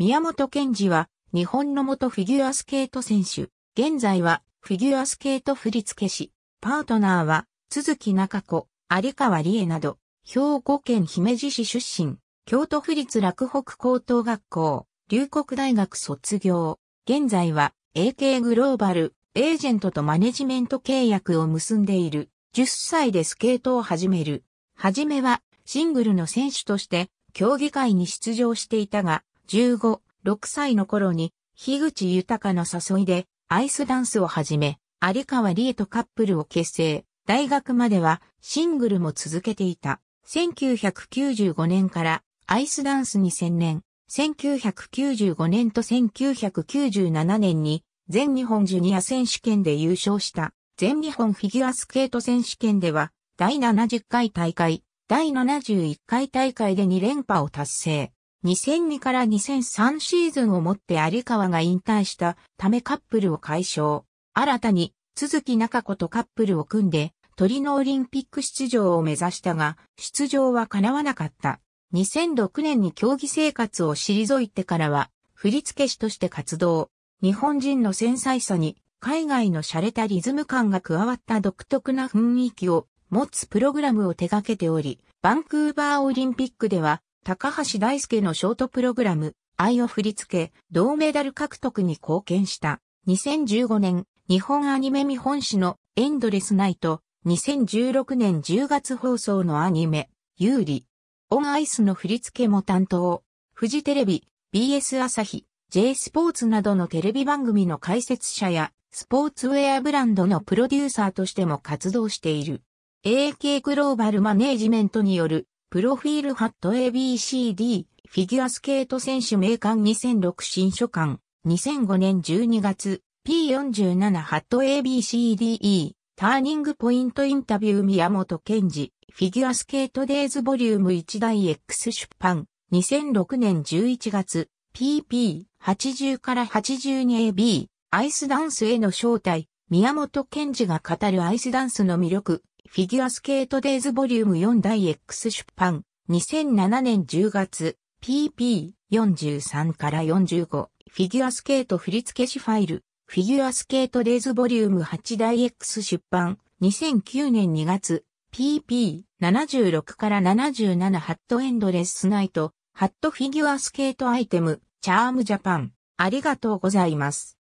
宮本賢二は日本の元フィギュアスケート選手。現在はフィギュアスケート振付師。パートナーは都築中子、有川理恵など、兵庫県姫路市出身。京都府立洛北高等学校、龍谷大学卒業。現在は AK グローバル、エージェントとマネジメント契約を結んでいる。10歳でスケートを始める。はじめはシングルの選手として競技会に出場していたが、15、6歳の頃に樋口豊の誘いでアイスダンスを始め、有川理恵とカップルを結成。大学まではシングルも続けていた。1995年からアイスダンスに専念。1995年と1997年に全日本ジュニア選手権で優勝した。全日本フィギュアスケート選手権では第70回大会、第71回大会で2連覇を達成。2002から2003シーズンをもって有川が引退したためカップルを解消。新たに都築中子とカップルを組んでトリノオリンピック出場を目指したが、出場は叶わなかった。2006年に競技生活を退いてからは、振付師として活動。日本人の繊細さに、海外の洒落たリズム感が加わった独特な雰囲気を持つプログラムを手掛けており、バンクーバーオリンピックでは、高橋大輔のショートプログラム、愛を振り付け、銅メダル獲得に貢献した。2015年、日本アニメ見本誌のエンドレスナイト、2016年10月放送のアニメ、有利。オンアイスの振り付けも担当。フジテレビ、BS 朝日、J スポーツなどのテレビ番組の解説者や、スポーツウェアブランドのプロデューサーとしても活動している。AK グローバルマネージメントによる、プロフィールハット ABCD、フィギュアスケート選手名鑑2006新書館、2005年12月、P47 ハット ABCDE、ターニングポイントインタビュー宮本賢二。フィギュアスケートデイズボリューム1第 X 出版2006年11月 PP80 から 82AB アイスダンスへの招待宮本賢二が語るアイスダンスの魅力フィギュアスケートデイズボリューム4第 X 出版2007年10月 PP43 から45フィギュアスケート振付師ファイルフィギュアスケートデイズボリューム8第 X 出版2009年2月PP76 から77ハットエンドレスナイト、ハットフィギュアスケートアイテム、チャームジャパン。ありがとうございます。